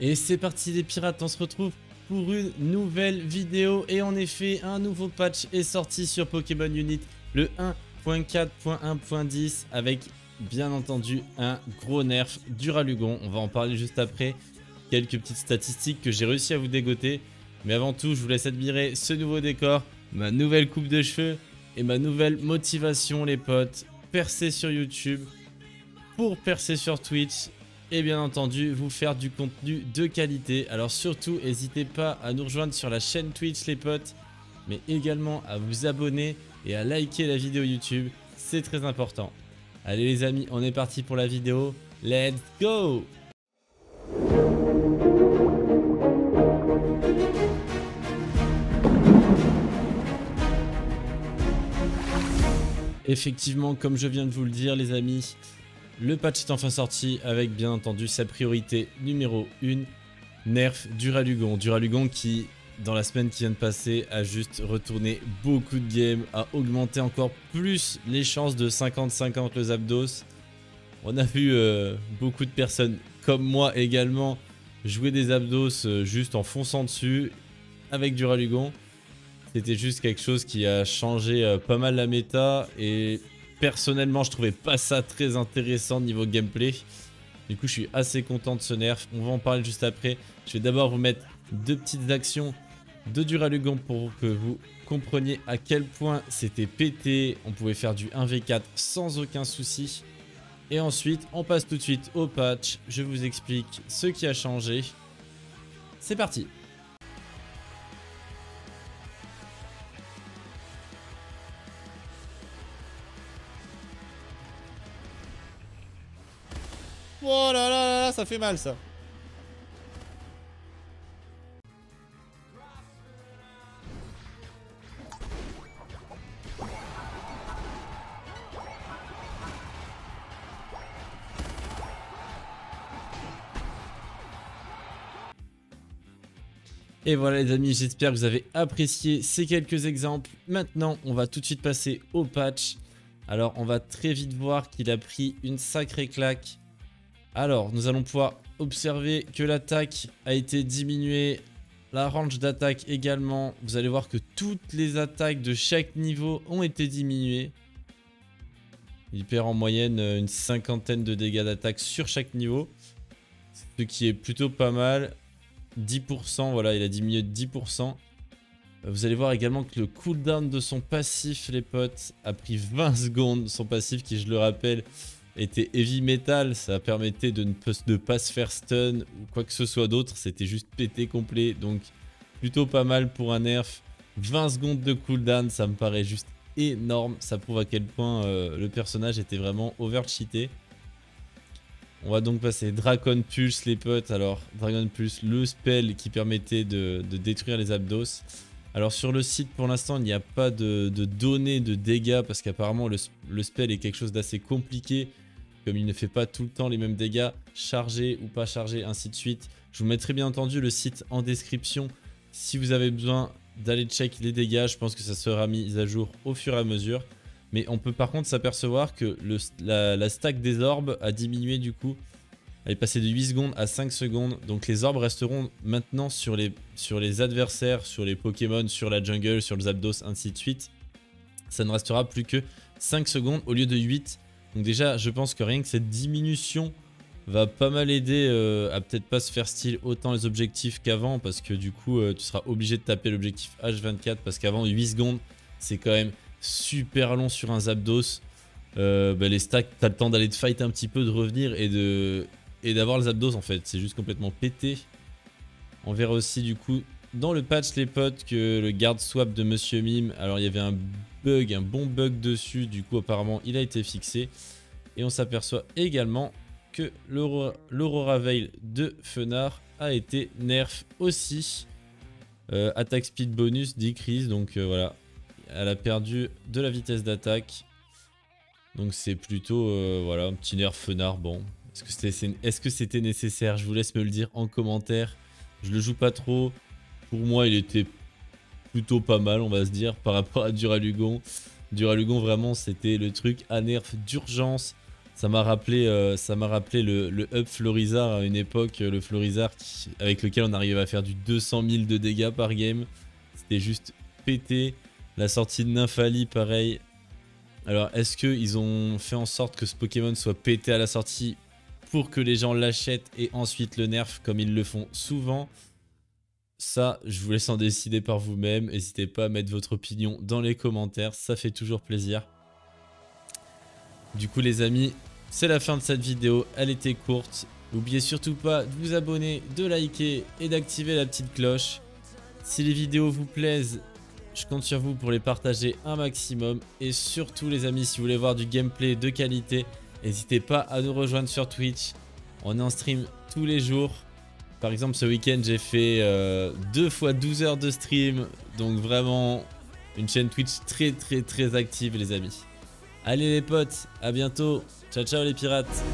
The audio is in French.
Et c'est parti les pirates, on se retrouve pour une nouvelle vidéo. Et en effet, un nouveau patch est sorti sur Pokémon Unite, le 1.4.1.10, avec bien entendu un gros nerf Duraludon. On va en parler juste après. Quelques petites statistiques que j'ai réussi à vous dégoter. Mais avant tout, je vous laisse admirer ce nouveau décor, ma nouvelle coupe de cheveux et ma nouvelle motivation les potes. Percer sur YouTube pour percer sur Twitch et bien entendu vous faire du contenu de qualité. Alors surtout n'hésitez pas à nous rejoindre sur la chaîne Twitch les potes, mais également à vous abonner et à liker la vidéo YouTube, c'est très important. Allez les amis, on est parti pour la vidéo, let's go! Effectivement, comme je viens de vous le dire les amis, le patch est enfin sorti avec bien entendu sa priorité numéro 1, nerf Duraludon. Duraludon qui, dans la semaine qui vient de passer, a juste retourné beaucoup de games, a augmenté encore plus les chances de 50-50 le Zapdos. On a vu beaucoup de personnes comme moi également jouer des Zapdos juste en fonçant dessus avec Duraludon. C'était juste quelque chose qui a changé pas mal la méta et personnellement je trouvais pas ça très intéressant niveau gameplay. Du coup je suis assez content de ce nerf, on va en parler juste après. Je vais d'abord vous mettre deux petites actions de Duraludon pour que vous compreniez à quel point c'était pété. On pouvait faire du 1v4 sans aucun souci. Et ensuite on passe tout de suite au patch, je vous explique ce qui a changé. C'est parti! Oh là là là, ça fait mal ça. Et voilà les amis, j'espère que vous avez apprécié ces quelques exemples. Maintenant, on va tout de suite passer au patch. Alors, on va très vite voir qu'il a pris une sacrée claque. Alors, nous allons pouvoir observer que l'attaque a été diminuée, la range d'attaque également. Vous allez voir que toutes les attaques de chaque niveau ont été diminuées. Il perd en moyenne une cinquantaine de dégâts d'attaque sur chaque niveau, ce qui est plutôt pas mal. 10%, voilà, il a diminué de 10%. Vous allez voir également que le cooldown de son passif, les potes, a pris 20 secondes. Son passif qui, je le rappelle, était Heavy Metal, ça permettait de ne pas se faire stun ou quoi que ce soit d'autre, c'était juste pété complet, donc plutôt pas mal pour un nerf. 20 secondes de cooldown, ça me paraît juste énorme, ça prouve à quel point le personnage était vraiment overcheaté. On va donc passer Dragon Pulse les potes, alors Dragon Pulse, le spell qui permettait de détruire les Zapdos. Alors sur le site pour l'instant il n'y a pas de données de dégâts parce qu'apparemment le spell est quelque chose d'assez compliqué. Comme il ne fait pas tout le temps les mêmes dégâts, chargés ou pas chargés, ainsi de suite. Je vous mettrai bien entendu le site en description si vous avez besoin d'aller check les dégâts. Je pense que ça sera mis à jour au fur et à mesure. Mais on peut par contre s'apercevoir que la stack des orbes a diminué du coup. Elle est passée de 8 secondes à 5 secondes. Donc les orbes resteront maintenant sur les adversaires, sur les Pokémon, sur la jungle, sur le Zapdos, ainsi de suite. Ça ne restera plus que 5 secondes au lieu de 8. Donc déjà, je pense que rien que cette diminution va pas mal aider à peut-être pas se faire steal autant les objectifs qu'avant. Parce que du coup, tu seras obligé de taper l'objectif H24. Parce qu'avant, 8 secondes, c'est quand même super long sur un Zapdos. Les stacks, t'as le temps d'aller te fight un petit peu, de revenir et d'avoir les Zapdos en fait. C'est juste complètement pété. On verra aussi du coup dans le patch les potes que le guard swap de Monsieur Mime, alors il y avait un bon bug dessus, du coup apparemment il a été fixé. Et on s'aperçoit également que l'Aurora Veil de Feunard a été nerf aussi. Attaque speed bonus decrease, donc voilà, elle a perdu de la vitesse d'attaque. Donc c'est plutôt voilà, un petit nerf Feunard, bon. Est-ce que c'était nécessaire? Je vous laisse me le dire en commentaire. Je le joue pas trop. Pour moi, il était plutôt pas mal, on va se dire, par rapport à Duraludon. Duraludon, vraiment, c'était le truc à nerf d'urgence. Ça m'a rappelé, le up Florizard à une époque, le Florizard avec lequel on arrivait à faire du 200 000 de dégâts par game. C'était juste pété. La sortie de Nymphalie, pareil. Alors, est-ce qu'ils ont fait en sorte que ce Pokémon soit pété à la sortie pour que les gens l'achètent et ensuite le nerf comme ils le font souvent? Ça, je vous laisse en décider par vous-même. N'hésitez pas à mettre votre opinion dans les commentaires, ça fait toujours plaisir. Du coup les amis, c'est la fin de cette vidéo, elle était courte. N'oubliez surtout pas de vous abonner, de liker et d'activer la petite cloche. Si les vidéos vous plaisent, je compte sur vous pour les partager un maximum. Et surtout les amis, si vous voulez voir du gameplay de qualité, n'hésitez pas à nous rejoindre sur Twitch. On est en stream tous les jours. Par exemple ce week-end j'ai fait 2 fois 12 heures de stream. Donc vraiment une chaîne Twitch très très active les amis. Allez les potes, à bientôt. Ciao ciao les pirates.